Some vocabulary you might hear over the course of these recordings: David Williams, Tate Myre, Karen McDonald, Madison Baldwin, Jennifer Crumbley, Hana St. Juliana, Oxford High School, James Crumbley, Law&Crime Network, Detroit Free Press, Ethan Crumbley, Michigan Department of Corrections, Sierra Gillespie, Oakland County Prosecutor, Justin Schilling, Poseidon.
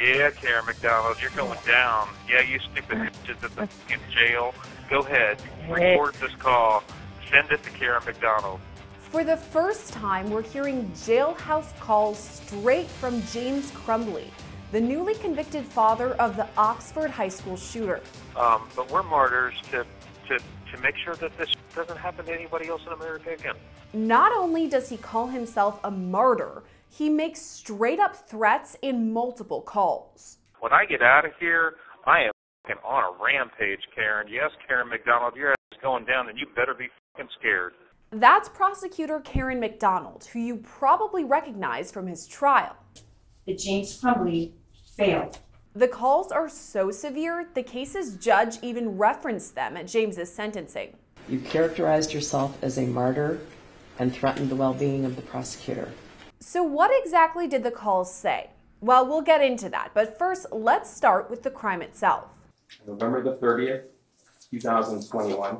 Yeah, Karen McDonald, you're going down. Yeah, you stupid bitches at the fucking jail. Go ahead, record this call. Send it to Karen McDonald. For the first time, we're hearing jailhouse calls straight from James Crumbley, the newly convicted father of the Oxford High School shooter. But we're martyrs to make sure that this doesn't happen to anybody else in America again. Not only does he call himself a martyr, he makes straight-up threats in multiple calls. When I get out of here, I am fucking on a rampage, Karen. Yes, Karen McDonald, your ass is going down, and you better be fucking scared. That's prosecutor Karen McDonald, who you probably recognize from his trial. That James Crumbley failed. The calls are so severe, the case's judge even referenced them at James's sentencing. You characterized yourself as a martyr and threatened the well-being of the prosecutor. So what exactly did the calls say? Well, we'll get into that, but first, let's start with the crime itself. November the 30th, 2021,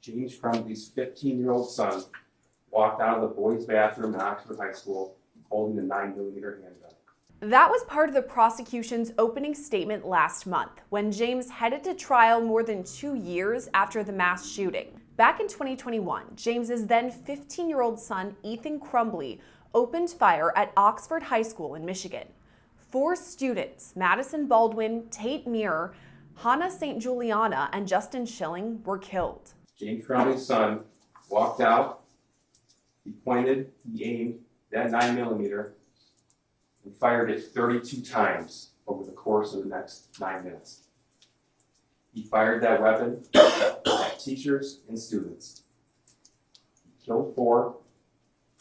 James Crumbley's 15-year-old son walked out of the boys' bathroom at Oxford High School holding a 9mm handgun. That was part of the prosecution's opening statement last month, when James headed to trial more than 2 years after the mass shooting. Back in 2021, James's then 15-year-old son, Ethan Crumbley, opened fire at Oxford High School in Michigan. 4 students, Madison Baldwin, Tate Myre, Hana St. Juliana, and Justin Schilling, were killed. James Crumbley's son walked out, he pointed, he aimed that 9mm and fired it 32 times over the course of the next 9 minutes. He fired that weapon at teachers and students. He killed 4,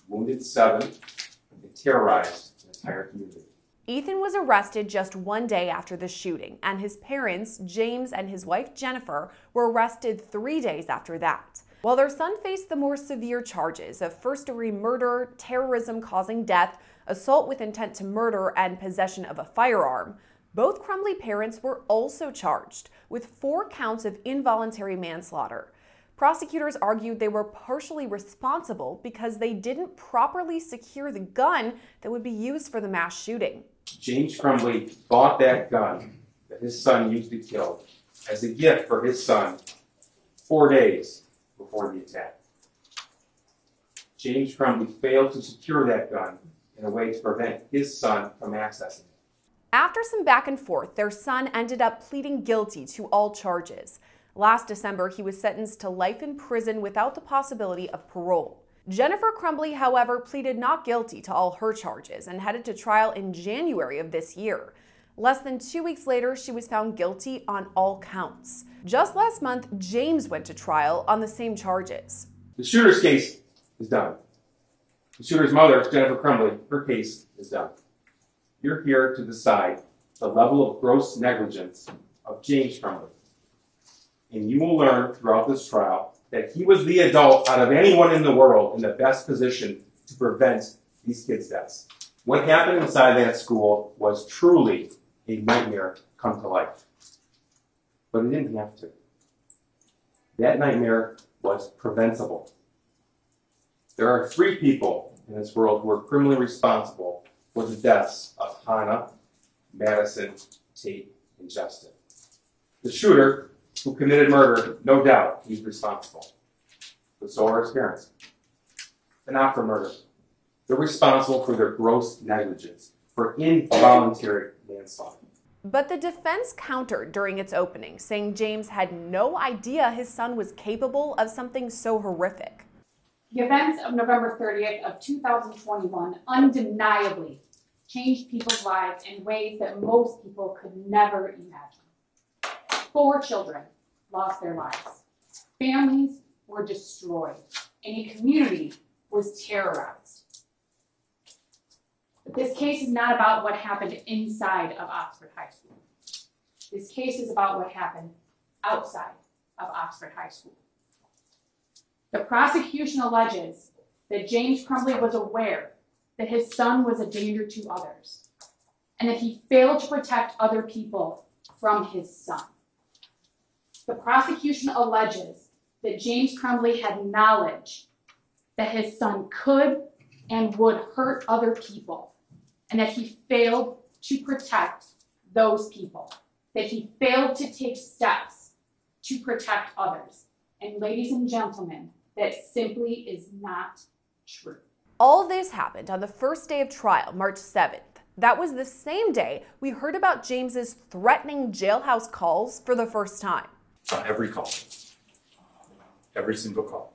wounded 7, and terrorized an entire community. Ethan was arrested just 1 day after the shooting, and his parents, James and his wife Jennifer, were arrested 3 days after that. While their son faced the more severe charges of first-degree murder, terrorism causing death, assault with intent to murder, and possession of a firearm, both Crumbley parents were also charged with 4 counts of involuntary manslaughter. Prosecutors argued they were partially responsible because they didn't properly secure the gun that would be used for the mass shooting. James Crumbley bought that gun that his son used to kill as a gift for his son 4 days before the attack. James Crumbley failed to secure that gun in a way to prevent his son from accessing it. After some back and forth, their son ended up pleading guilty to all charges. Last December, he was sentenced to life in prison without the possibility of parole. Jennifer Crumbley, however, pleaded not guilty to all her charges and headed to trial in January of this year. Less than 2 weeks later, she was found guilty on all counts. Just last month, James went to trial on the same charges. The shooter's case is done. The shooter's mother, Jennifer Crumbley, her case is done. You're here to decide the level of gross negligence of James Crumbley. And you will learn throughout this trial that he was the adult out of anyone in the world in the best position to prevent these kids' deaths. What happened inside that school was truly a nightmare come to life. But it didn't have to. That nightmare was preventable. There are 3 people in this world who are criminally responsible for the deaths of Hana, Madison, Tate, and Justin. The shooter, who committed murder, no doubt he's responsible. But so are his parents. They're not for murder. They're responsible for their gross negligence, for involuntary manslaughter. But the defense countered during its opening, saying James had no idea his son was capable of something so horrific. The events of November 30th of 2021 undeniably changed people's lives in ways that most people could never imagine. 4 children lost their lives. Families were destroyed, and a community was terrorized. But this case is not about what happened inside of Oxford High School. This case is about what happened outside of Oxford High School. The prosecution alleges that James Crumbley was aware that his son was a danger to others, and that he failed to protect other people from his son. The prosecution alleges that James Crumbley had knowledge that his son could and would hurt other people, and that he failed to protect those people, that he failed to take steps to protect others. And ladies and gentlemen, that simply is not true. All this happened on the first day of trial, March 7th. That was the same day we heard about James's threatening jailhouse calls for the first time. Every call, every single call.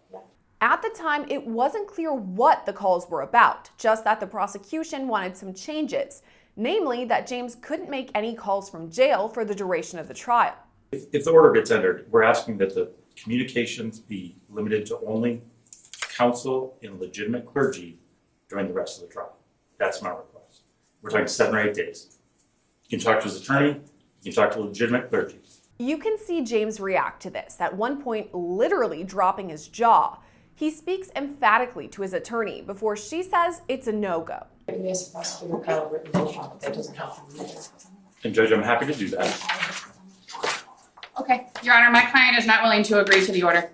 At the time, it wasn't clear what the calls were about, just that the prosecution wanted some changes, namely that James couldn't make any calls from jail for the duration of the trial. If the order gets entered, we're asking that the communications be limited to only counsel and legitimate clergy during the rest of the trial. That's my request. We're talking 7 or 8 days. You can talk to his attorney, you can talk to legitimate clergy. You can see James react to this, at one point literally dropping his jaw. He speaks emphatically to his attorney before she says it's a no-go. And Judge, I'm happy to do that. Okay, Your Honor, my client is not willing to agree to the order.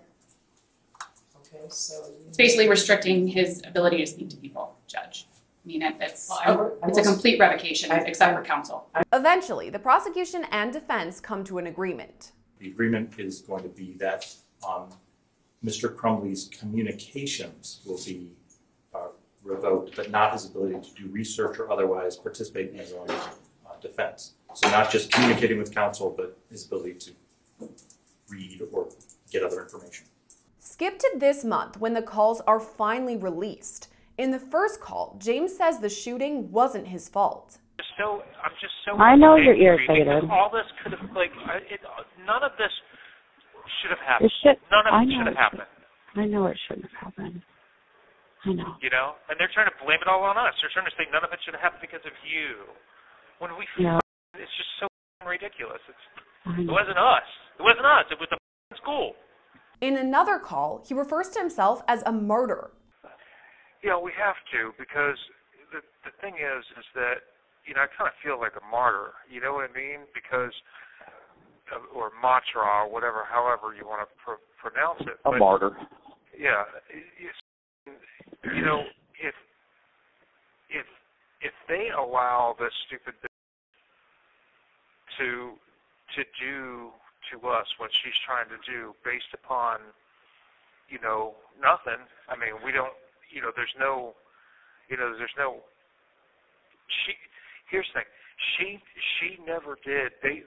Okay, so it's basically restricting his ability to speak to people, Judge. I mean, it's a complete revocation, except for counsel. Eventually, the prosecution and defense come to an agreement. The agreement is going to be that Mr. Crumbley's communications will be revoked, but not his ability to do research or otherwise participate in his own defense. So not just communicating with counsel, but his ability to read or get other information. Skip to this month when the calls are finally released. In the first call, James says the shooting wasn't his fault. I know you're irritated. All this could have, none of this should have happened. I know it shouldn't have happened. I know. You know, and they're trying to blame it all on us. They're trying to say none of it should have happened because of you. When we, no. It's just so ridiculous. It wasn't us. It wasn't us. It was the school. In another call, he refers to himself as a murderer. Yeah, we have to, because the thing is that, you know, I kind of feel like a martyr. You know what I mean? Because, or matra, or whatever, however you want to pronounce it. But, a martyr. Yeah. You know, if they allow this stupid thing to do to us what she's trying to do based upon, you know, nothing. I mean, we don't, you know, there's no, you know, there's no, here's the thing, she never did, they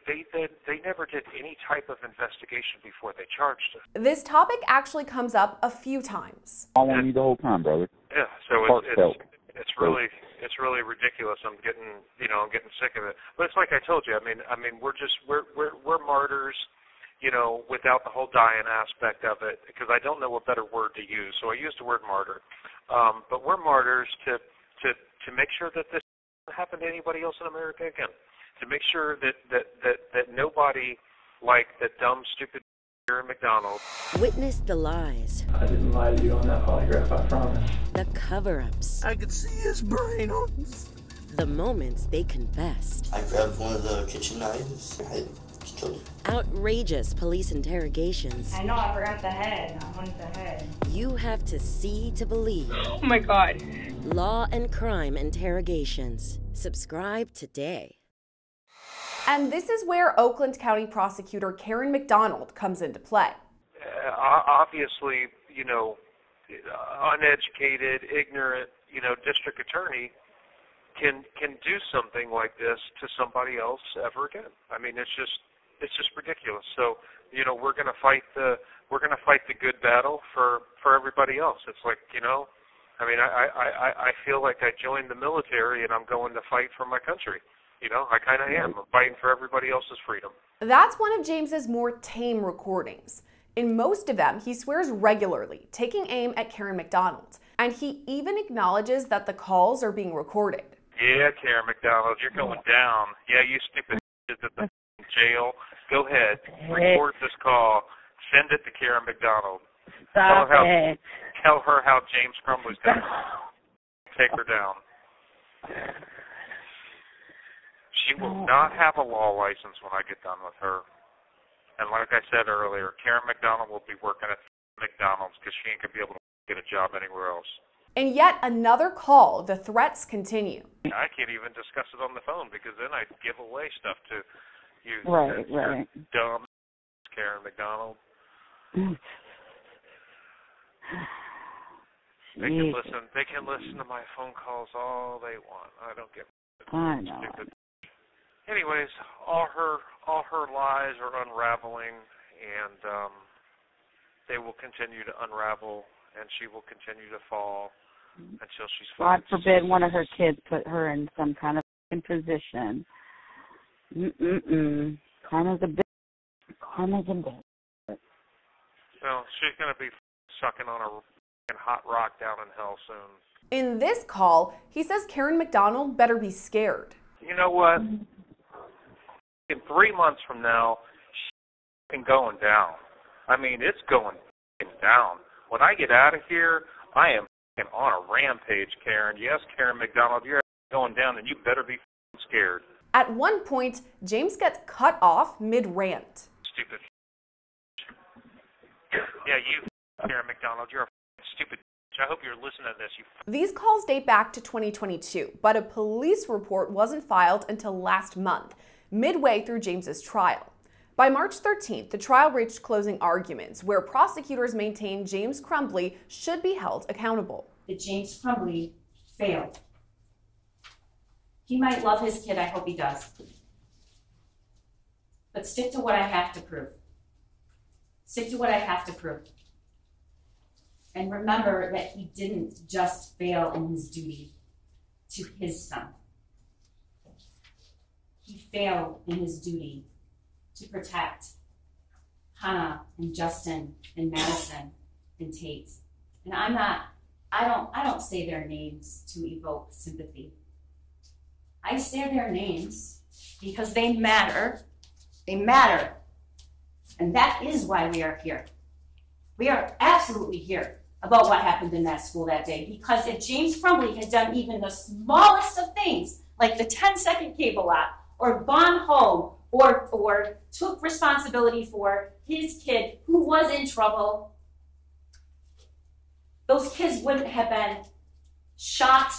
never did any type of investigation before they charged us. This topic actually comes up a few times. I want you the whole time, brother. Yeah, so it's really ridiculous. I'm getting, you know, I'm getting sick of it. But it's like I told you. I mean, we're martyrs, you know, without the whole dying aspect of it, because I don't know what better word to use. So I used the word martyr. But we're martyrs to make sure that this doesn't happen to anybody else in America again. To make sure that nobody like the dumb, stupid Karen McDonald. Witness the lies. I didn't lie to you on that polygraph, I promise. The cover-ups. I could see his brain on the moments they confessed. I grabbed one of the kitchen knives. I killed him. Outrageous police interrogations. I know, I forgot the head. I wanted the head. You have to see to believe. Oh my God. Law and Crime Interrogations. Subscribe today. And this is where Oakland County Prosecutor Karen McDonald comes into play. Obviously, you know, uneducated, ignorant, you know, district attorney can do something like this to somebody else ever again. I mean, it's just ridiculous. So, you know, we're gonna fight the good battle for everybody else. It's like, you know, I mean, I feel like I joined the military and I'm going to fight for my country. You know, I kind of am. I'm fighting for everybody else's freedom. That's one of James's more tame recordings. In most of them, he swears regularly, taking aim at Karen McDonald. And he even acknowledges that the calls are being recorded. Yeah, Karen McDonald, you're going down. Yeah, you stupid is at the jail. Go ahead, record this call. Send it to Karen McDonald. Stop tell her how James Crumbley's going to take her down. She will not have a law license when I get done with her. And like I said earlier, Karen McDonald will be working at McDonald's because she ain't going to be able to get a job anywhere else. In yet another call, the threats continue. I can't even discuss it on the phone because then I give away stuff to you. Right. Dumb Karen McDonald. They can listen to my phone calls all they want. I don't give a stupid. Anyways, all her lies are unraveling, and they will continue to unravel, and she will continue to fall until she's fine. God forbid one of her kids put her in some kind of position. Karma's a bitch. Well, she's gonna be sucking on a hot rock down in hell soon. In this call, he says Karen McDonald better be scared. You know what? In 3 months from now, she's going down. I mean, it's going down. When I get out of here, I am on a rampage, Karen. Yes, Karen McDonald, you're going down, and you better be scared. At one point, James gets cut off mid-rant. Stupid. Yeah, you, Karen McDonald, you're a stupid. I hope you're listening to this. These calls date back to 2022, but a police report wasn't filed until last month, midway through James's trial. By March 13th, the trial reached closing arguments, where prosecutors maintained James Crumbley should be held accountable. That James Crumbley failed. He might love his kid, I hope he does. But stick to what I have to prove. Stick to what I have to prove. And remember that he didn't just fail in his duty to his son. He failed in his duty to protect Hana and Justin and Madison and Tate. And I don't say their names to evoke sympathy. I say their names because they matter. They matter. And that is why we are here. We are absolutely here about what happened in that school that day, because if James Crumbley had done even the smallest of things, like the 10-second cable op, or gone home, or took responsibility for his kid who was in trouble, those kids wouldn't have been shot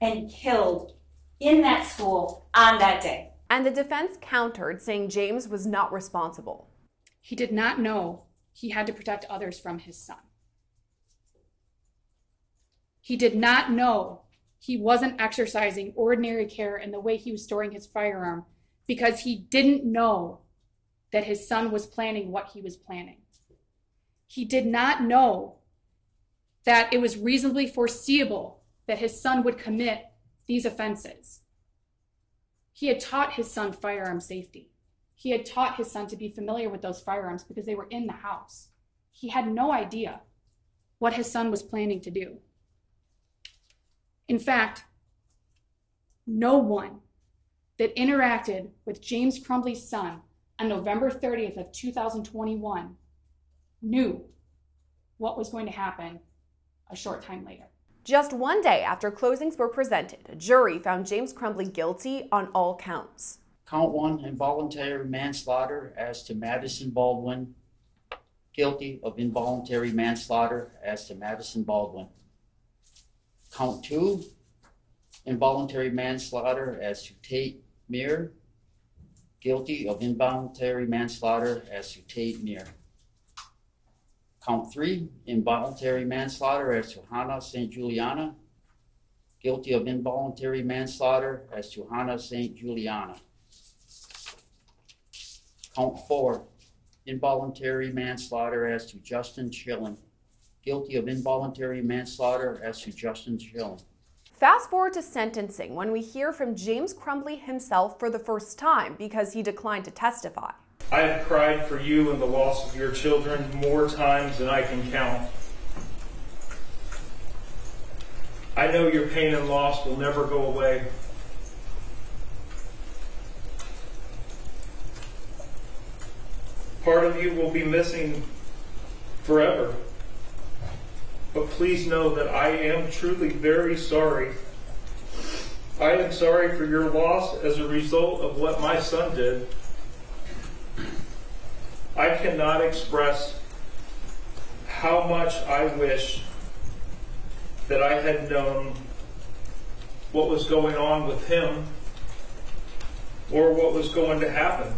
and killed in that school on that day. And the defense countered, saying James was not responsible. He did not know he had to protect others from his son. He did not know he wasn't exercising ordinary care in the way he was storing his firearm, because he didn't know that his son was planning what he was planning. He did not know that it was reasonably foreseeable that his son would commit these offenses. He had taught his son firearm safety. He had taught his son to be familiar with those firearms because they were in the house. He had no idea what his son was planning to do. In fact, no one that interacted with James Crumbley's son on November 30th of 2021 knew what was going to happen a short time later. Just one day after closings were presented, a jury found James Crumbley guilty on all counts. Count 1, involuntary manslaughter as to Madison Baldwin. Guilty of involuntary manslaughter as to Madison Baldwin. Count 2, involuntary manslaughter as to Tate Myre. Guilty of involuntary manslaughter as to Tate Myre. Count 3, involuntary manslaughter as to Hana St. Juliana. Guilty of involuntary manslaughter as to Hana St. Juliana. Count 4, involuntary manslaughter as to Justin Schilling. Guilty of involuntary manslaughter as to Justin Schilling. Fast forward to sentencing, when we hear from James Crumbley himself for the first time because he declined to testify. I have cried for you and the loss of your children more times than I can count. I know your pain and loss will never go away. Part of you will be missing forever. But please know that I am truly very sorry. I am sorry for your loss as a result of what my son did. I cannot express how much I wish that I had known what was going on with him or what was going to happen,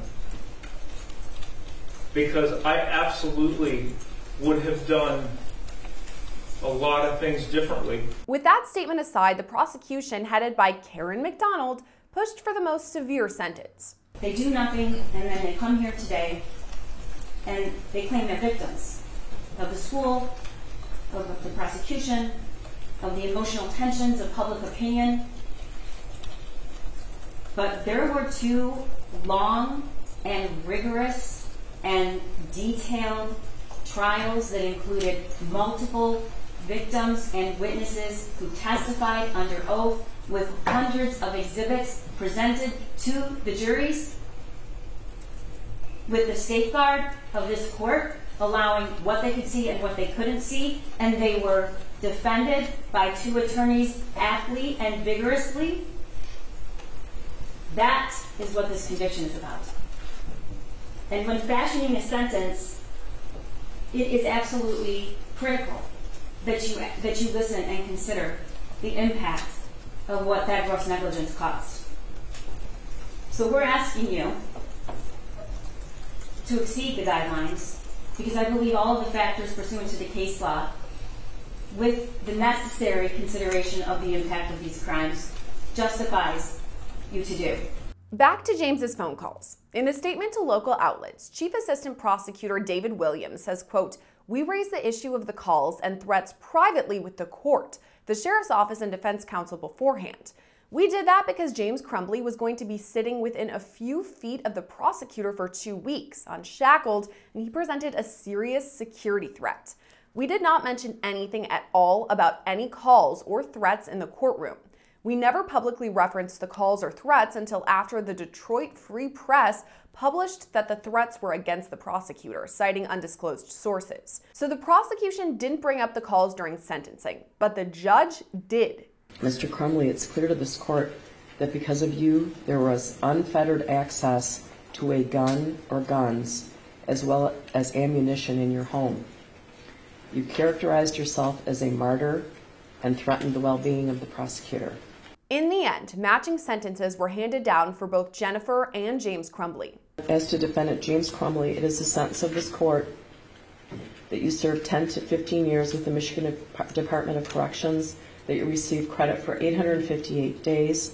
because I absolutely would have done a lot of things differently. With that statement aside, the prosecution, headed by Karen McDonald, pushed for the most severe sentence. They do nothing, and then they come here today and they claim they're victims of the school, of the prosecution, of the emotional tensions of public opinion. But there were two long and rigorous and detailed trials that included multiple victims and witnesses who testified under oath with hundreds of exhibits presented to the juries, with the safeguard of this court allowing what they could see and what they couldn't see, and they were defended by two attorneys aptly and vigorously. That is what this conviction is about. And when fashioning a sentence, it is absolutely critical that you listen and consider the impact of what that gross negligence caused. So we're asking you to exceed the guidelines, because I believe all of the factors pursuant to the case law, with the necessary consideration of the impact of these crimes, justifies you to do. Back to James's phone calls. In a statement to local outlets, Chief Assistant Prosecutor David Williams says, quote, "We raised the issue of the calls and threats privately with the court, the Sheriff's Office, and Defense Counsel beforehand. We did that because James Crumbley was going to be sitting within a few feet of the prosecutor for 2 weeks, unshackled, and he presented a serious security threat. We did not mention anything at all about any calls or threats in the courtroom. We never publicly referenced the calls or threats until after the Detroit Free Press published that the threats were against the prosecutor, citing undisclosed sources. So the prosecution didn't bring up the calls during sentencing, but the judge did." Mr. Crumbley, it's clear to this court that because of you, there was unfettered access to a gun or guns, as well as ammunition in your home. You characterized yourself as a martyr and threatened the well-being of the prosecutor. In the end, matching sentences were handed down for both Jennifer and James Crumbley. As to defendant James Crumbley, it is the sentence of this court that you served 10 to 15 years with the Michigan Department of Corrections, that you receive credit for 858 days,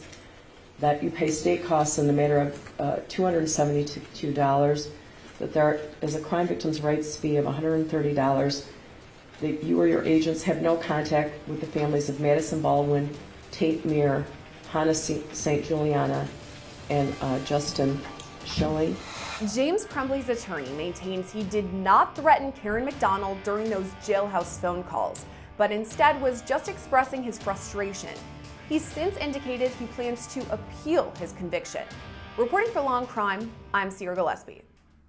that you pay state costs in the matter of $272, that there is a crime victim's rights fee of $130, that you or your agents have no contact with the families of Madison Baldwin, Tate Myre, Hana St. Juliana, and Justin Schilling. James Crumbley's attorney maintains he did not threaten Karen McDonald during those jailhouse phone calls, but instead was just expressing his frustration. He's since indicated he plans to appeal his conviction. Reporting for Law&Crime, I'm Sierra Gillespie.